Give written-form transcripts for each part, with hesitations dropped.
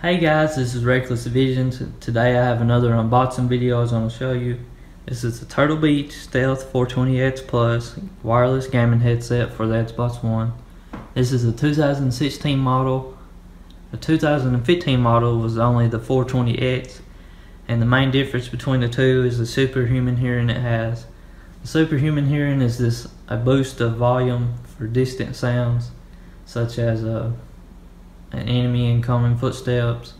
Hey guys, this is Reckless Divisions. Today I have another unboxing video I was going to show you. This is the Turtle Beach Stealth 420X Plus wireless gaming headset for the Xbox One. This is a 2016 model. The 2015 model was only the 420X, and the main difference between the two is the superhuman hearing it has. The superhuman hearing is a boost of volume for distant sounds, such as an enemy incoming footsteps,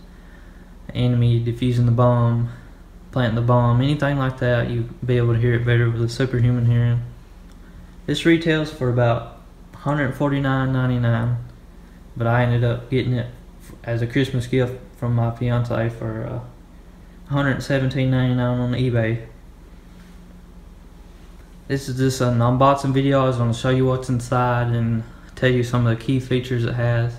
an enemy defusing the bomb, planting the bomb, anything like that. You'll be able to hear it better with a superhuman hearing. This retails for about $149.99, but I ended up getting it as a Christmas gift from my fiance for $117.99 on eBay. This is just an unboxing video. I was going to show you what's inside and tell you some of the key features it has.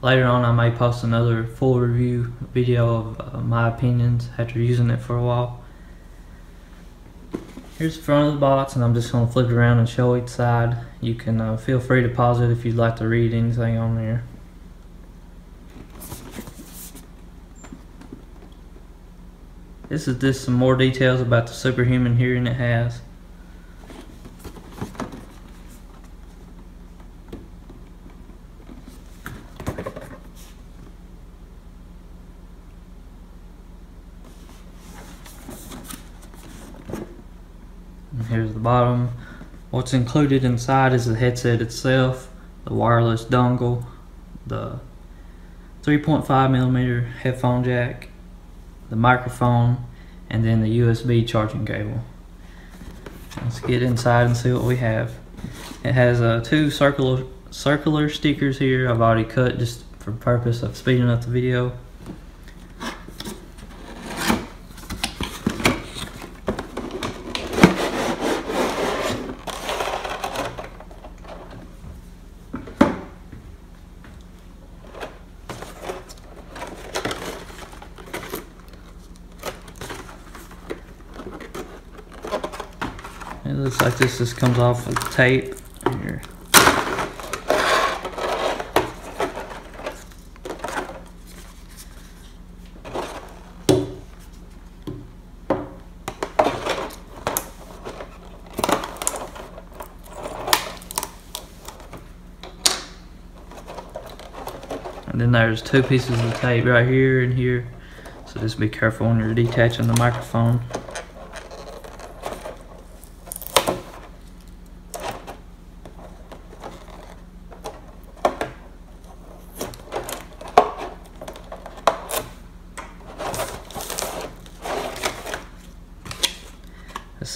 Later on, I may post another full review video of my opinions after using it for a while. Here's the front of the box, and I'm just going to flip it around and show each side. You can feel free to pause it if you'd like to read anything on there. This is just some more details about the superhuman hearing it has. Here's the bottom. What's included inside is the headset itself, the wireless dongle, the 3.5mm headphone jack, the microphone, and then the USB charging cable. Let's get inside and see what we have. It has two circular stickers here. I've already cut just for the purpose of speeding up the video. It looks like this just comes off with tape here. And then there's two pieces of tape right here and here. So just be careful when you're detaching the microphone.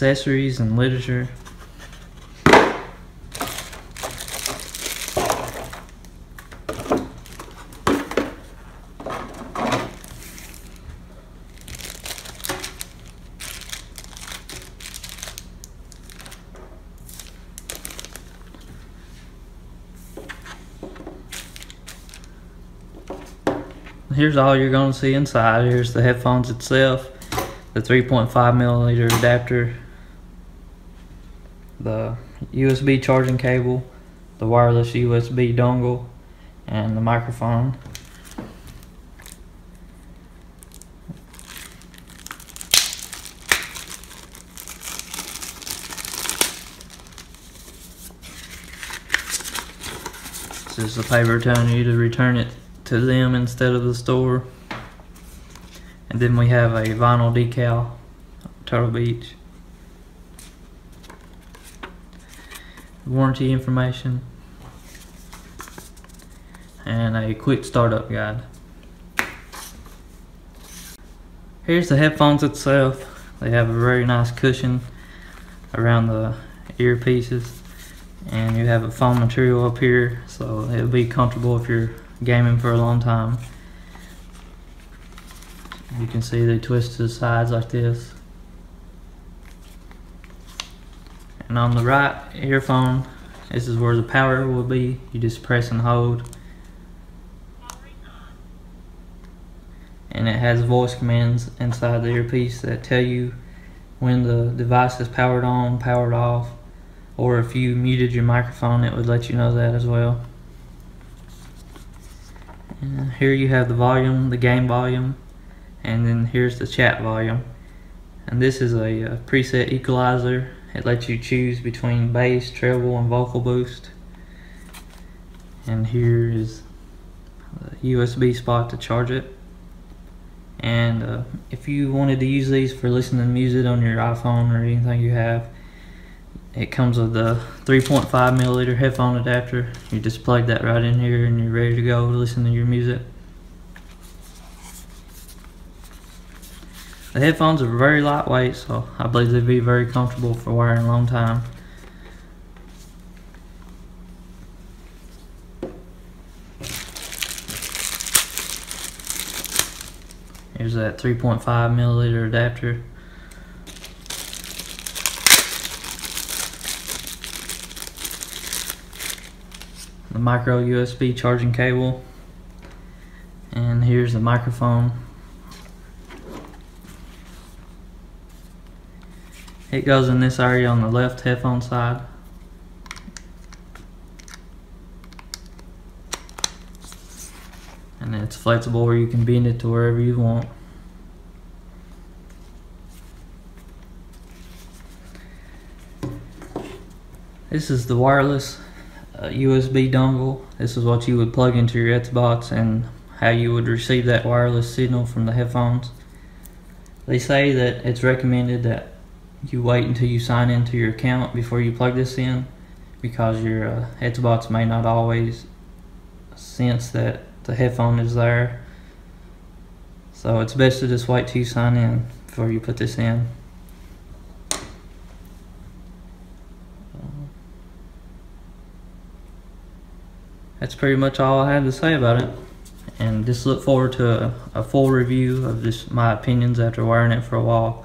Accessories and literature. Here's all you're going to see inside. Here's the headphones itself, the 3.5mm adapter, the USB charging cable, the wireless USB dongle, and the microphone. This is the paper telling you to return it to them instead of the store. And then we have a vinyl decal, Turtle Beach. Warranty information, and a quick startup guide. Here's the headphones itself. They have a very nice cushion around the earpieces, and you have a foam material up here, so it'll be comfortable if you're gaming for a long time. You can see they twist to the sides like this. And on the right earphone, this is where the power will be. You just press and hold. And it has voice commands inside the earpiece that tell you when the device is powered on, powered off, or if you muted your microphone, it would let you know that as well. And here you have the volume, the game volume, and then here's the chat volume. And this is a preset equalizer. It lets you choose between bass, treble, and vocal boost. And here is a USB spot to charge it. And if you wanted to use these for listening to music on your iPhone or anything you have, it comes with a 3.5 milliliter headphone adapter. You just plug that right in here and you're ready to go listen to your music. The headphones are very lightweight, so I believe they'd be very comfortable for wearing a long time. Here's that 3.5 milliliter adapter. The micro USB charging cable. And here's the microphone. It goes in this area on the left headphone side. And it's flexible where you can bend it to wherever you want. This is the wireless USB dongle. This is what you would plug into your Xbox and how you would receive that wireless signal from the headphones. They say that it's recommended that you wait until you sign into your account before you plug this in, because your Xbox may not always sense that the headphone is there. So it's best to just wait till you sign in before you put this in. That's pretty much all I had to say about it, and just look forward to a full review of just my opinions after wearing it for a while.